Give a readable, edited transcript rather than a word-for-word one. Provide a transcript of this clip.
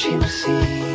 she will see.